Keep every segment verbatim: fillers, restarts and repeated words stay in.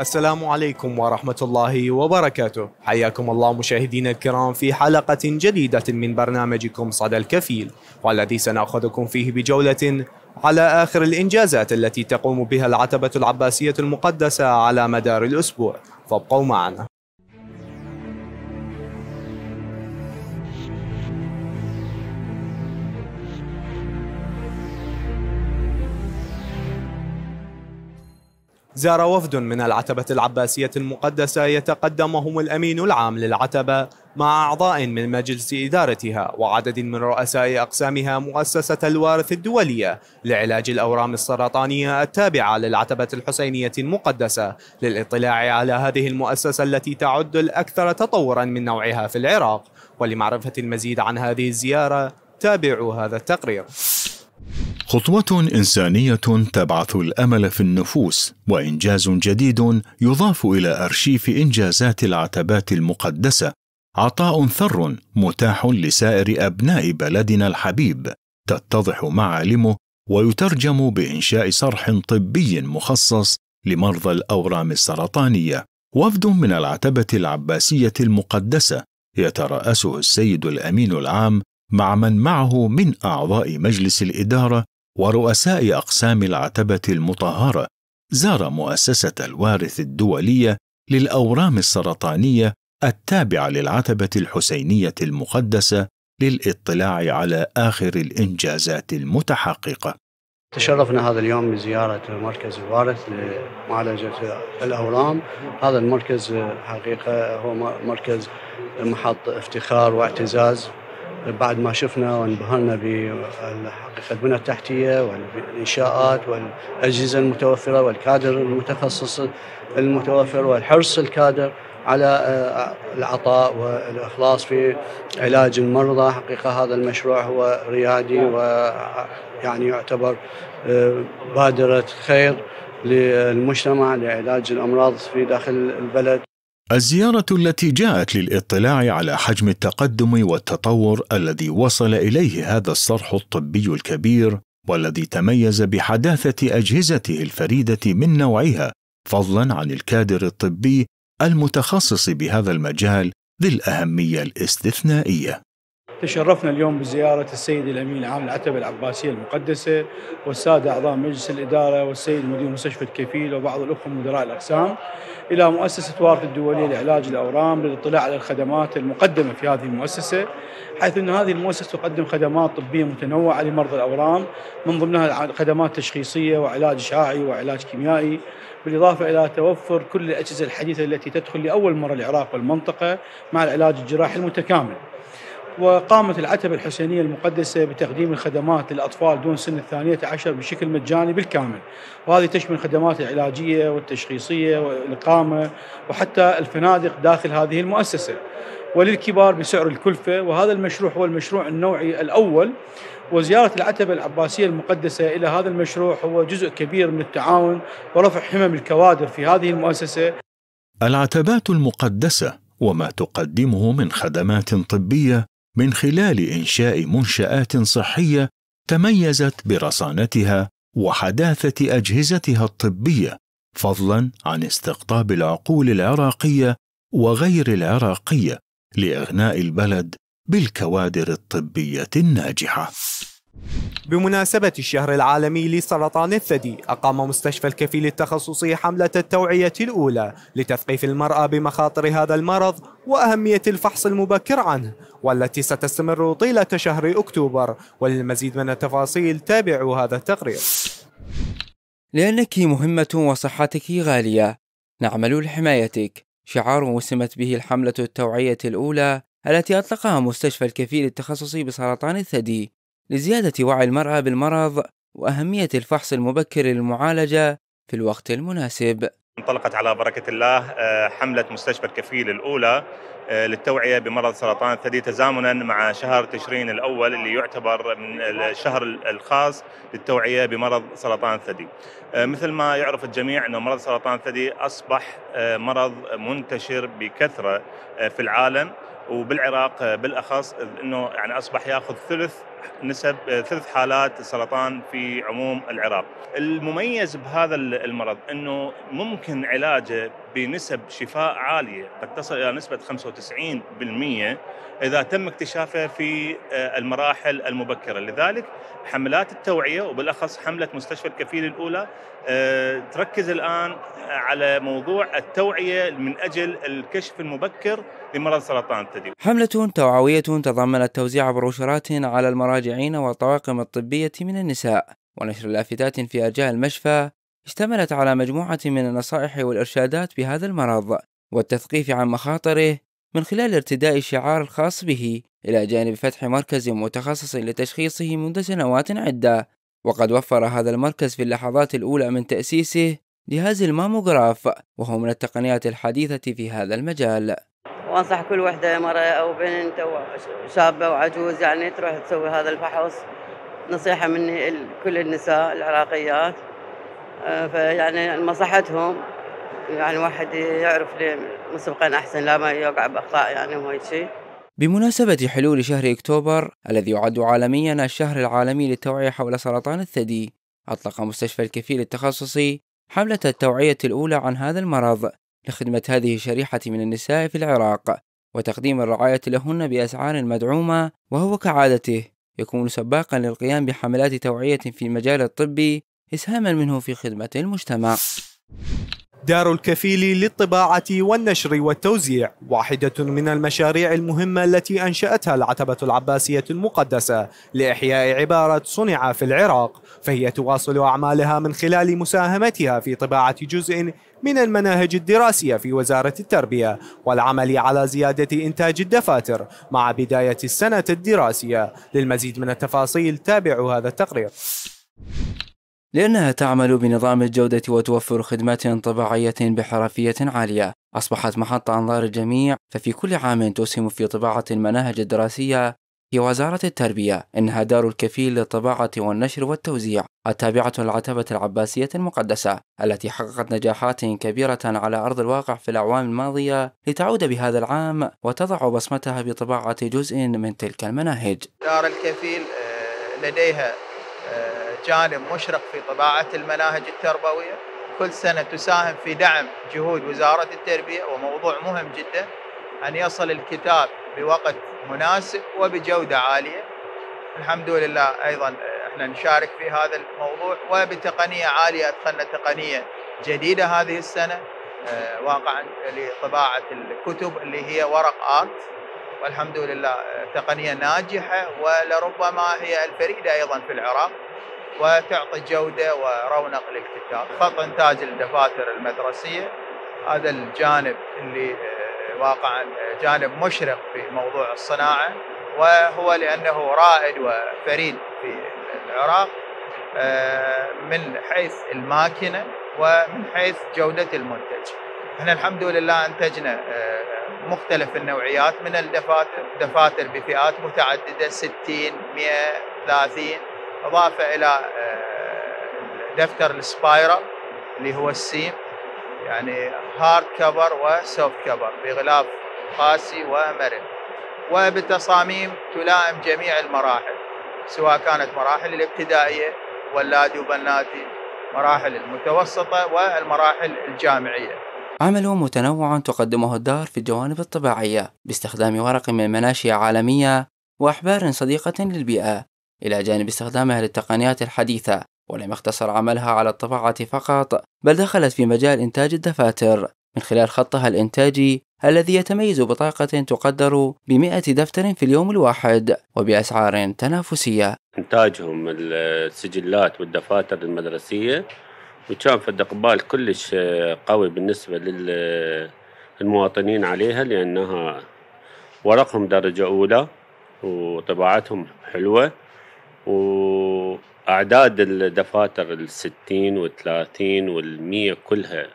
السلام عليكم ورحمة الله وبركاته، حياكم الله مشاهدينا الكرام في حلقة جديدة من برنامجكم صدى الكفيل، والذي سنأخذكم فيه بجولة على آخر الإنجازات التي تقوم بها العتبة العباسية المقدسة على مدار الأسبوع، فابقوا معنا. زار وفد من العتبة العباسية المقدسة يتقدمهم الأمين العام للعتبة مع أعضاء من مجلس إدارتها وعدد من رؤساء أقسامها مؤسسة الوارث الدولية لعلاج الأورام السرطانية التابعة للعتبة الحسينية المقدسة للإطلاع على هذه المؤسسة التي تعد الأكثر تطورا من نوعها في العراق. ولمعرفة المزيد عن هذه الزيارة تابعوا هذا التقرير. خطوة إنسانية تبعث الأمل في النفوس وإنجاز جديد يضاف إلى أرشيف إنجازات العتبات المقدسة، عطاء ثر متاح لسائر أبناء بلدنا الحبيب تتضح معالمه ويترجم بإنشاء صرح طبي مخصص لمرضى الأورام السرطانية. وفد من العتبة العباسية المقدسة يترأسه السيد الأمين العام مع من معه من أعضاء مجلس الإدارة ورؤساء أقسام العتبة المطهرة زار مؤسسة الوارث الدولية للأورام السرطانية التابعة للعتبة الحسينية المقدسة للإطلاع على آخر الإنجازات المتحققة. تشرفنا هذا اليوم بزيارة مركز الوارث لمعالجة الأورام. هذا المركز حقيقة هو مركز محط افتخار واعتزاز بعد ما شفنا وانبهرنا بالحقيقة البنى التحتية والإنشاءات والأجهزة المتوفرة والكادر المتخصص المتوفر والحرص الكادر على العطاء والإخلاص في علاج المرضى. حقيقة هذا المشروع هو ريادي ويعني يعتبر بادرة خير للمجتمع لعلاج الأمراض في داخل البلد. الزيارة التي جاءت للإطلاع على حجم التقدم والتطور الذي وصل إليه هذا الصرح الطبي الكبير والذي تميز بحداثة أجهزته الفريدة من نوعها، فضلا عن الكادر الطبي المتخصص بهذا المجال ذي الأهمية الاستثنائية. تشرفنا اليوم بزيارة السيد الأمين العام للعتبة العباسية المقدسة والسادة أعضاء مجلس الإدارة والسيد مدير مستشفى الكفيل وبعض الأخوة مدراء الأقسام إلى مؤسسة وارث الدولية لعلاج الأورام للاطلاع على الخدمات المقدمة في هذه المؤسسة، حيث أن هذه المؤسسة تقدم خدمات طبية متنوعة لمرضى الأورام من ضمنها خدمات تشخيصية وعلاج إشعاعي وعلاج كيميائي، بالإضافة إلى توفر كل الأجهزة الحديثة التي تدخل لأول مرة العراق والمنطقة مع العلاج الجراحي المتكامل. وقامت العتبة الحسينية المقدسة بتقديم الخدمات للأطفال دون سن الثانية عشر بشكل مجاني بالكامل، وهذه تشمل الخدمات العلاجية والتشخيصية والإقامة وحتى الفنادق داخل هذه المؤسسة، وللكبار بسعر الكلفة. وهذا المشروع هو المشروع النوعي الأول، وزيارة العتبة العباسية المقدسة إلى هذا المشروع هو جزء كبير من التعاون ورفع همم الكوادر في هذه المؤسسة. العتبات المقدسة وما تقدمه من خدمات طبية من خلال إنشاء منشآت صحية تميزت برصانتها وحداثة أجهزتها الطبية، فضلاً عن استقطاب العقول العراقية وغير العراقية لإغناء البلد بالكوادر الطبية الناجحة. بمناسبة الشهر العالمي لسرطان الثدي، أقام مستشفى الكفيل التخصصي حملة التوعية الأولى لتثقيف المرأة بمخاطر هذا المرض وأهمية الفحص المبكر عنه، والتي ستستمر طيلة شهر أكتوبر. وللمزيد من التفاصيل تابعوا هذا التقرير. لأنك مهمة وصحتك غالية، نعمل لحمايتك، شعار وسمت به الحملة التوعية الأولى التي أطلقها مستشفى الكفيل التخصصي بسرطان الثدي لزيادة وعي المرأة بالمرض وأهمية الفحص المبكر للمعالجة في الوقت المناسب. انطلقت على بركة الله حملة مستشفى الكفيل الأولى للتوعية بمرض سرطان الثدي تزامنا مع شهر تشرين الأول اللي يعتبر من الشهر الخاص للتوعية بمرض سرطان الثدي. مثل ما يعرف الجميع أن مرض سرطان الثدي أصبح مرض منتشر بكثرة في العالم، وبالعراق بالاخص انه يعني اصبح ياخذ ثلث نسب ثلاث حالات سرطان في عموم العراق. المميز بهذا المرض أنه ممكن علاجه بنسب شفاء عالية، قد تصل إلى نسبة خمسة وتسعين بالمئة إذا تم اكتشافه في المراحل المبكرة. لذلك حملات التوعية وبالأخص حملة مستشفى الكفيل الأولى تركز الآن على موضوع التوعية من أجل الكشف المبكر لمرض سرطان الثدي. حملة توعوية تضمنت توزيع بروشورات على المراجعين والطواقم الطبية من النساء ونشر لافتات في أرجاء المشفى، اشتملت على مجموعة من النصائح والإرشادات بهذا المرض والتثقيف عن مخاطره من خلال ارتداء الشعار الخاص به، إلى جانب فتح مركز متخصص لتشخيصه منذ سنوات عدة. وقد وفر هذا المركز في اللحظات الأولى من تأسيسه جهاز الماموغراف، وهو من التقنيات الحديثة في هذا المجال. وأنصح كل وحدة مرأة أو بنت أو شابة وعجوز يعني تروح تسوي هذا الفحص، نصيحة من كل النساء العراقيات، فيعني مصحتهم يعني واحد يعرف ليه مسبقا أحسن لا ما يقع بأخطاء يعني وهيك شيء. بمناسبة حلول شهر أكتوبر الذي يعد عالميا الشهر العالمي للتوعية حول سرطان الثدي، أطلق مستشفى الكفيل التخصصي حملة التوعية الأولى عن هذا المرض لخدمة هذه الشريحة من النساء في العراق وتقديم الرعاية لهن بأسعار مدعومة. وهو كعادته يكون سباقا للقيام بحملات توعية في المجال الطبي إسهاما منه في خدمة المجتمع. دار الكفيل للطباعة والنشر والتوزيع واحدة من المشاريع المهمة التي أنشأتها العتبة العباسية المقدسة لإحياء عبارة صنع في العراق، فهي تواصل أعمالها من خلال مساهمتها في طباعة جزء من المناهج الدراسية في وزارة التربية والعمل على زيادة إنتاج الدفاتر مع بداية السنة الدراسية. للمزيد من التفاصيل تابعوا هذا التقرير. لأنها تعمل بنظام الجودة وتوفر خدمات طباعية بحرفية عالية، أصبحت محط أنظار الجميع، ففي كل عام تسهم في طباعة المناهج الدراسية في وزارة التربية. إنها دار الكفيل للطباعة والنشر والتوزيع التابعة للعتبة العباسية المقدسة، التي حققت نجاحات كبيرة على أرض الواقع في الأعوام الماضية، لتعود بهذا العام وتضع بصمتها بطباعة جزء من تلك المناهج. دار الكفيل لديها جانب مشرق في طباعة المناهج التربوية، كل سنة تساهم في دعم جهود وزارة التربية، وموضوع مهم جدا أن يصل الكتاب بوقت مناسب وبجودة عالية. الحمد لله أيضا احنا نشارك في هذا الموضوع وبتقنية عالية، أدخلنا تقنية جديدة هذه السنة واقعا لطباعة الكتب اللي هي ورق آرت، والحمد لله تقنية ناجحة ولربما هي الفريدة أيضا في العراق، وتعطي جودة ورونق للكتاب. خط إنتاج الدفاتر المدرسية هذا الجانب اللي واقعا جانب مشرق في موضوع الصناعة، وهو لأنه رائد وفريد في العراق من حيث الماكنة ومن حيث جودة المنتج. احنا الحمد لله انتجنا مختلف النوعيات من الدفاتر، دفاتر بفئات متعددة ستين مئة ثلاثين، إضافة إلى دفتر السبايرال اللي هو السيم، يعني هارد كفر وسوفت كفر بغلاف قاسي ومرن، وبتصاميم تلائم جميع المراحل، سواء كانت مراحل الابتدائية واللادي وبناتي، مراحل المتوسطة والمراحل الجامعية. عمل متنوع تقدمه الدار في الجوانب الطباعية باستخدام ورق من مناشئ عالمية وأحبار صديقة للبيئة، إلى جانب استخدامها للتقنيات الحديثة. ولم يقتصر عملها على الطباعة فقط، بل دخلت في مجال إنتاج الدفاتر من خلال خطها الإنتاجي الذي يتميز بطاقة تقدر بمئة دفتر في اليوم الواحد وبأسعار تنافسية. إنتاجهم السجلات والدفاتر المدرسية، وكان في إقبال كلش قوي بالنسبة للمواطنين عليها، لأنها ورقهم درجة أولى وطباعتهم حلوة، وأعداد الدفاتر الستين والثلاثين والمية كلها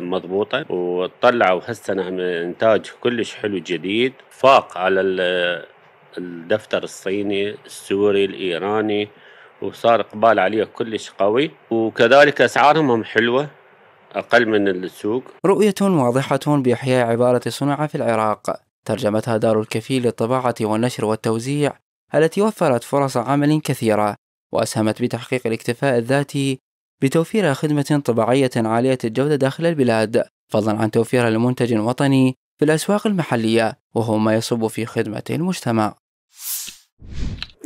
مضبوطة، وطلعوا هالسنة إنتاج كلش حلو جديد فاق على الدفتر الصيني السوري الإيراني، وصار إقبال عليه كلش قوي، وكذلك أسعارهم هم حلوة أقل من السوق. رؤية واضحة بإحياء عبارة صنع في العراق ترجمتها دار الكفيل للطباعة والنشر والتوزيع التي وفرت فرص عمل كثيرة وأسهمت بتحقيق الاكتفاء الذاتي بتوفير خدمة طباعية عالية الجودة داخل البلاد، فضلا عن توفيرها لمنتج وطني في الأسواق المحلية، وهو ما يصب في خدمة المجتمع.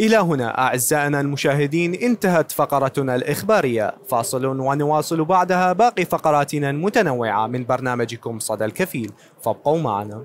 إلى هنا أعزائنا المشاهدين انتهت فقرتنا الإخبارية، فاصل ونواصل بعدها باقي فقراتنا المتنوعة من برنامجكم صدى الكفيل، فابقوا معنا.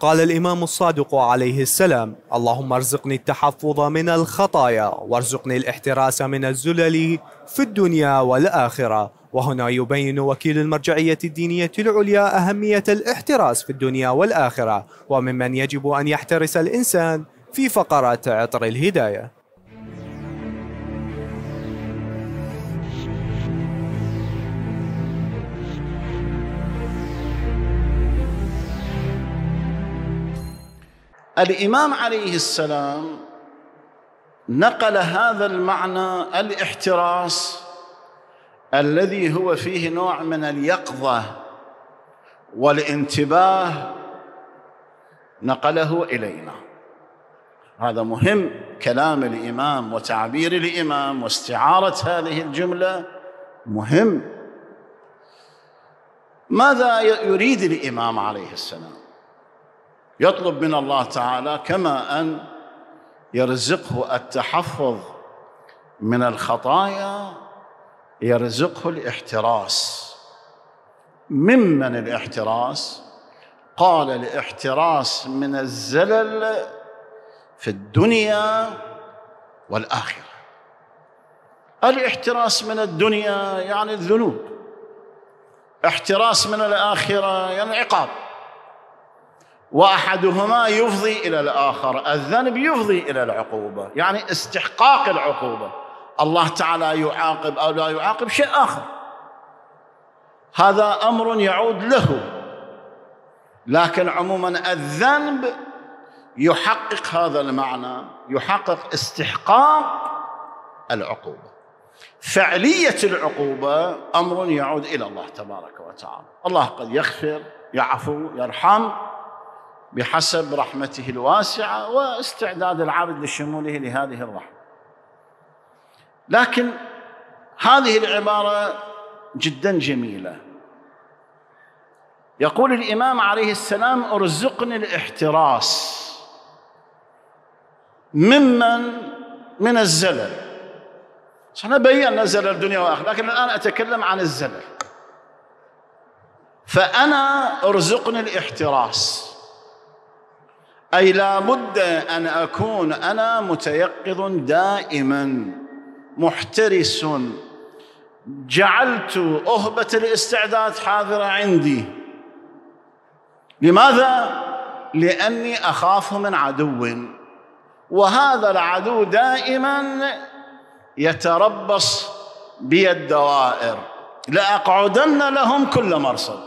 قال الإمام الصادق عليه السلام: اللهم ارزقني التحفظ من الخطايا وارزقني الاحتراس من الزلل في الدنيا والآخرة. وهنا يبين وكيل المرجعية الدينية العليا أهمية الاحتراس في الدنيا والآخرة وممن يجب أن يحترس الإنسان في فقرة عطر الهداية. الإمام عليه السلام نقل هذا المعنى الاحتراس الذي هو فيه نوع من اليقظة والانتباه، نقله إلينا. هذا مهم، كلام الإمام وتعبير الإمام واستعارة هذه الجملة مهم. ماذا يريد الإمام عليه السلام؟ يطلب من الله تعالى كما أن يرزقه التحفظ من الخطايا يرزقه الاحتراس. ممن الاحتراس؟ قال الاحتراس من الزلل في الدنيا والآخرة. الاحتراس من الدنيا يعني الذنوب، احتراس من الآخرة يعني العقاب، وأحدهما يفضي إلى الآخر، الذنب يفضي إلى العقوبة، يعني استحقاق العقوبة. الله تعالى يعاقب أو لا يعاقب شيء آخر، هذا أمر يعود له، لكن عموما الذنب يحقق هذا المعنى، يحقق استحقاق العقوبة. فعلية العقوبة أمر يعود إلى الله تبارك وتعالى. الله قد يغفر، يعفو، يرحم بحسب رحمته الواسعة واستعداد العبد لشموله لهذه الرحمة. لكن هذه العبارة جدا جميلة. يقول الإمام عليه السلام: أرزقني الاحتراس ممن من الزلل. احنا بينا زلل الدنيا والآخرة، لكن الآن أتكلم عن الزلل. فأنا أرزقني الاحتراس، أي لا بد أن أكون أنا متيقظ دائما محترس، جعلت أهبة الاستعداد حاضرة عندي. لماذا؟ لأني أخاف من عدو، وهذا العدو دائما يتربص بي الدوائر، لأقعدن لهم كل مرصد.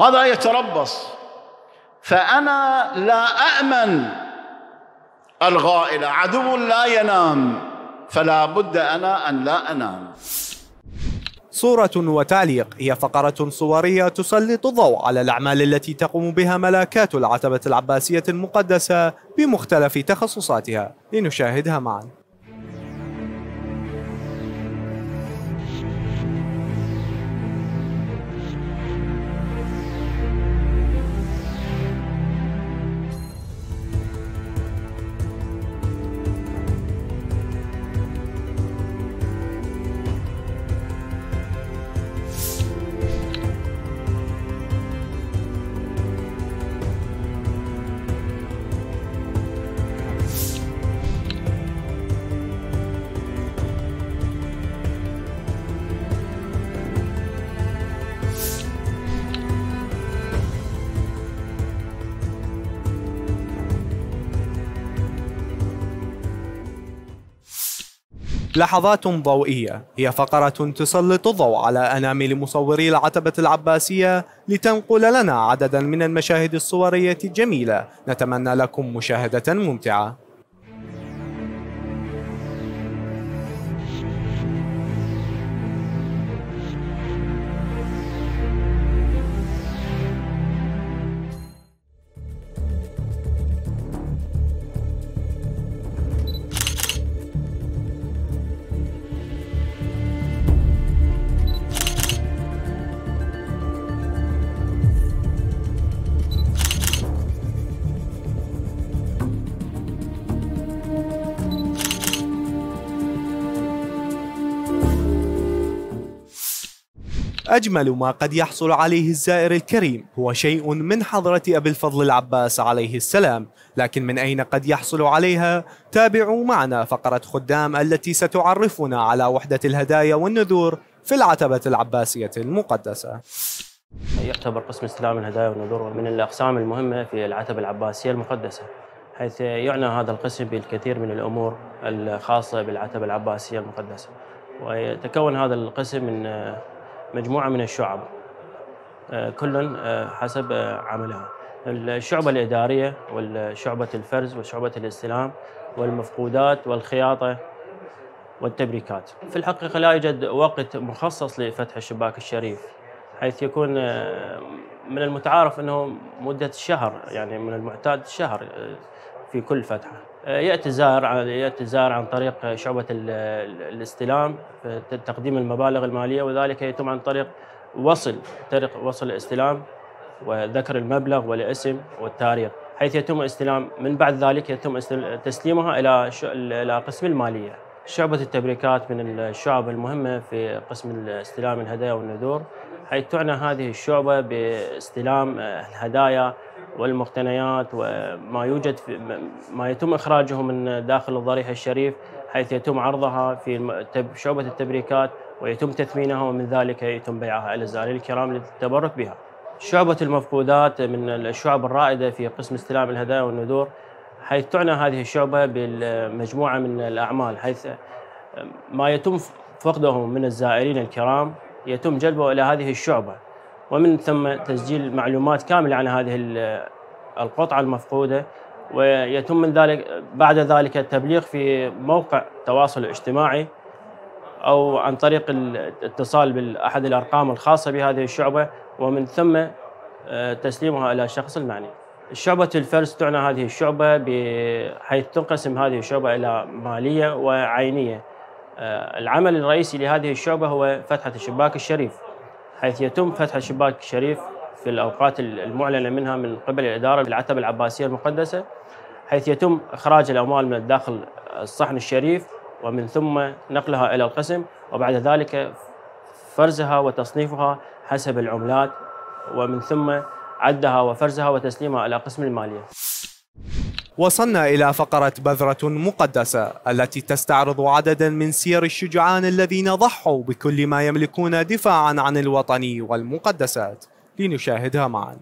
هذا يتربص، فأنا لا أأمن الغائلة، عدو لا ينام، فلا بد أنا أن لا أنام. صورة وتعليق هي فقرة صورية تسلط الضوء على الأعمال التي تقوم بها ملاكات العتبة العباسية المقدسة بمختلف تخصصاتها، لنشاهدها معا. لحظات ضوئية هي فقرة تسلط الضوء على أنامل مصوري العتبة العباسية لتنقل لنا عددا من المشاهد الصورية الجميلة. نتمنى لكم مشاهدة ممتعة. أجمل ما قد يحصل عليه الزائر الكريم هو شيء من حضرة أبي الفضل العباس عليه السلام، لكن من أين قد يحصل عليها؟ تابعوا معنا فقرة خدام التي ستعرفنا على وحدة الهدايا والنذور في العتبة العباسية المقدسة. يعتبر قسم استلام الهدايا والنذور من الأقسام المهمة في العتبة العباسية المقدسة، حيث يعنى هذا القسم بالكثير من الأمور الخاصة بالعتبة العباسية المقدسة، ويتكون هذا القسم من مجموعة من الشعب كل حسب عملها، الشعبة الإدارية والشعبة الفرز وشعبة الاستلام والمفقودات والخياطة والتبريكات. في الحقيقة لا يوجد وقت مخصص لفتح الشباك الشريف، حيث يكون من المتعارف أنه مدة شهر، يعني من المعتاد شهر في كل فتحة. يأتي الزائر يأتي الزائر عن طريق شعبة الاستلام تقديم المبالغ المالية، وذلك يتم عن طريق وصل طريق وصل الاستلام وذكر المبلغ والاسم والتاريخ، حيث يتم استلام من بعد ذلك يتم تسليمها إلى إلى قسم المالية. شعبة التبريكات من الشعب المهمة في قسم استلام الهدايا والنذور، حيث تعنى هذه الشعبة باستلام الهدايا والمقتنيات وما يوجد ما يتم إخراجه من داخل الضريح الشريف، حيث يتم عرضها في شعبة التبريكات ويتم تثمينها، ومن ذلك يتم بيعها إلى الزائرين الكرام للتبرك بها. شعبة المفقودات من الشعب الرائدة في قسم استلام الهدايا والنذور، حيث تعنى هذه الشعبة بالمجموعة من الأعمال، حيث ما يتم فقده من الزائرين الكرام يتم جلبه إلى هذه الشعبة، ومن ثم تسجيل معلومات كاملة عن هذه القطعة المفقودة، ويتم من ذلك بعد ذلك التبليغ في موقع تواصل اجتماعي أو عن طريق الاتصال بأحد الأرقام الخاصة بهذه الشعبة، ومن ثم تسليمها إلى الشخص المعني. شعبة الفرز تعنى هذه الشعبة بحيث تنقسم هذه الشعبة إلى مالية وعينية. العمل الرئيسي لهذه الشعبة هو فتحة الشباك الشريف، حيث يتم فتح الشباك الشريف في الأوقات المعلنة منها من قبل الإدارة بالعتبة العباسية المقدسة، حيث يتم إخراج الأموال من داخل الصحن الشريف ومن ثم نقلها إلى القسم، وبعد ذلك فرزها وتصنيفها حسب العملات، ومن ثم عدها وفرزها وتسليمها إلى قسم المالية. وصلنا إلى فقرة بذرة مقدسة التي تستعرض عددا من سير الشجعان الذين ضحوا بكل ما يملكون دفاعا عن الوطن والمقدسات، لنشاهدها معا.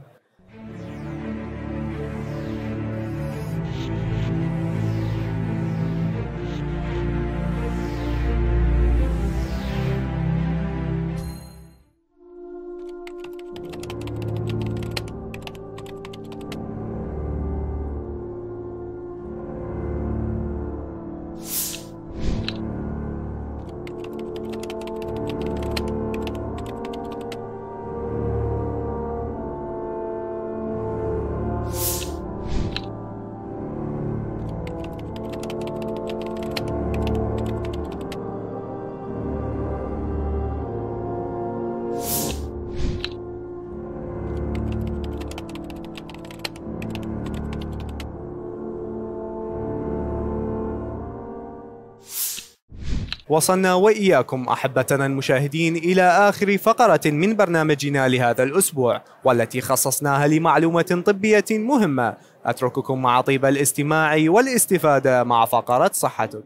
وصلنا وإياكم أحبتنا المشاهدين إلى آخر فقرة من برنامجنا لهذا الأسبوع، والتي خصصناها لمعلومة طبية مهمة. أترككم مع طيب الاستماع والاستفادة مع فقرة صحتك.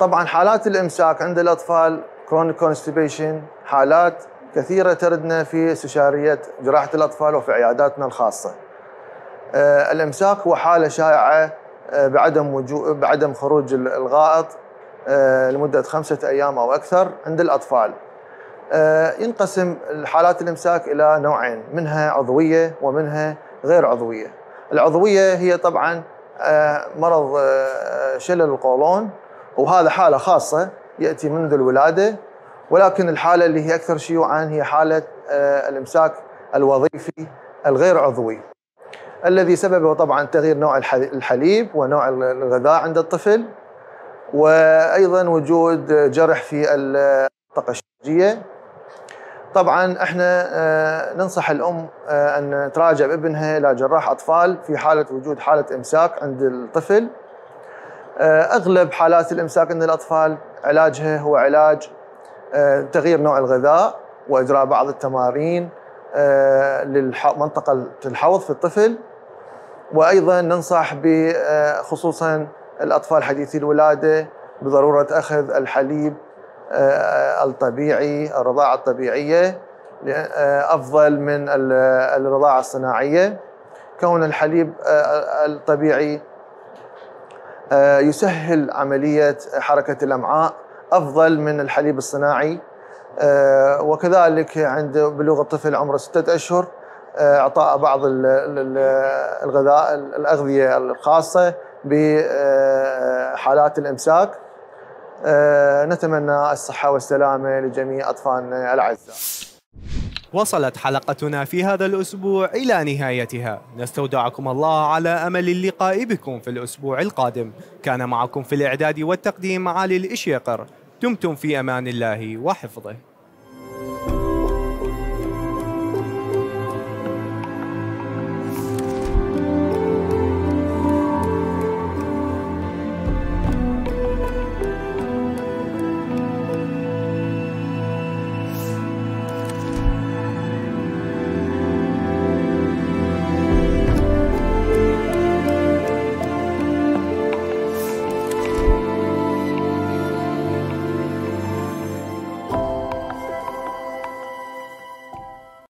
طبعا حالات الإمساك عند الأطفال كرونيك كونستيبيشن، حالات كثيرة تردنا في استشارية جراحة الأطفال وفي عياداتنا الخاصة. الإمساك هو حالة شائعة بعدم وجود بعدم خروج الغائط لمدة خمسة أيام أو أكثر عند الأطفال. ينقسم حالات الإمساك إلى نوعين، منها عضوية ومنها غير عضوية. العضوية هي طبعا مرض شلل القولون، وهذا حالة خاصة يأتي منذ الولادة، ولكن الحالة اللي هي أكثر شيوعا هي حالة الإمساك الوظيفي الغير عضوي، الذي سببه طبعا تغيير نوع الحليب ونوع الغذاء عند الطفل، وأيضا وجود جرح في المنطقة الشرجية. طبعا احنا ننصح الأم أن تراجع ابنها إلى جراح أطفال في حالة وجود حالة إمساك عند الطفل. أغلب حالات الإمساك عند الأطفال علاجها هو علاج تغيير نوع الغذاء وإجراء بعض التمارين للمنطقة الحوض في الطفل، وأيضا ننصح بخصوصا الأطفال حديثي الولادة بضرورة أخذ الحليب الطبيعي، الرضاعة الطبيعية أفضل من الرضاعة الصناعية، كون الحليب الطبيعي يسهل عملية حركة الأمعاء أفضل من الحليب الصناعي. وكذلك عند بلوغ الطفل عمره ستة أشهر إعطاء بعض الغذاء الأغذية الخاصة بحالات الإمساك. نتمنى الصحة والسلامة لجميع أطفالنا الأعزاء. وصلت حلقتنا في هذا الأسبوع إلى نهايتها، نستودعكم الله على أمل اللقاء بكم في الأسبوع القادم. كان معكم في الإعداد والتقديم علي الإشيقر، دمتم في أمان الله وحفظه.